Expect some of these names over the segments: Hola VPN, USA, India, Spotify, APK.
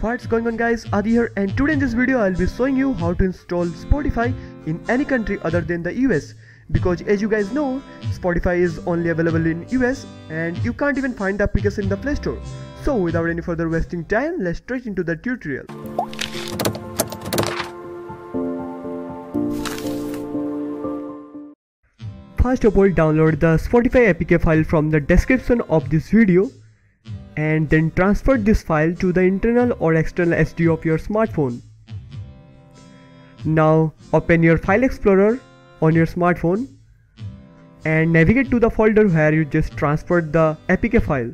What's going on guys, Adi here, and today in this video I'll be showing you how to install Spotify in any country other than the US, because as you guys know, Spotify is only available in US and you can't even find the application in the Play Store. So without any further wasting time, let's straight into the tutorial. First of all, download the Spotify APK file from the description of this video, and then transfer this file to the internal or external SD of your smartphone. Now open your file explorer on your smartphone and navigate to the folder where you just transferred the APK file.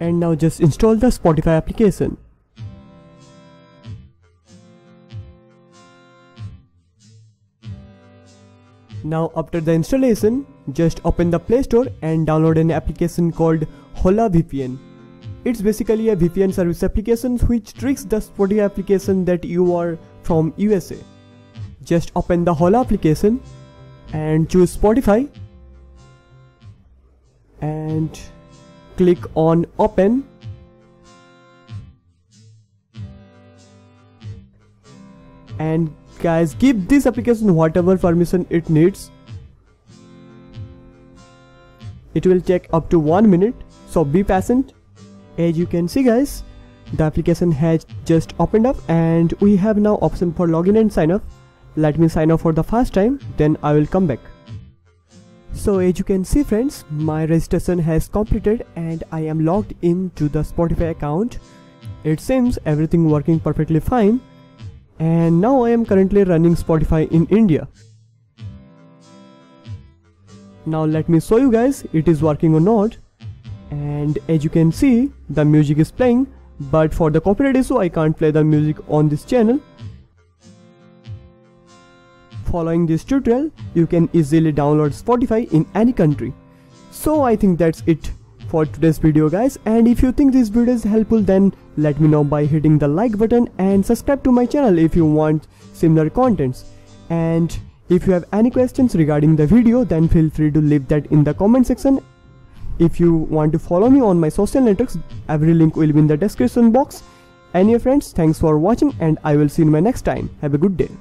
And now just install the Spotify application. Now after the installation, just open the Play Store and download an application called Hola VPN. It's basically a VPN service application which tricks the Spotify application that you are from USA. Just open the Hola application and choose Spotify and click on Open. And guys, give this application whatever permission it needs. It will take up to 1 minute, so be patient. As you can see guys, the application has just opened up and we have now option for login and sign up. Let me sign up for the first time, then I will come back. So as you can see friends, my registration has completed and I am logged in to the Spotify account. It seems everything working perfectly fine, and now I am currently running Spotify in India. Now let me show you guys it is working or not. And as you can see, the music is playing, but for the copyright issue I can't play the music on this channel. Following this tutorial, you can easily download Spotify in any country. So I think that's it for today's video guys, and if you think this video is helpful, then let me know by hitting the like button and subscribe to my channel if you want similar contents. And if you have any questions regarding the video, then feel free to leave that in the comment section. If you want to follow me on my social networks, every link will be in the description box. Anyway friends, thanks for watching and I will see you in my next time. Have a good day.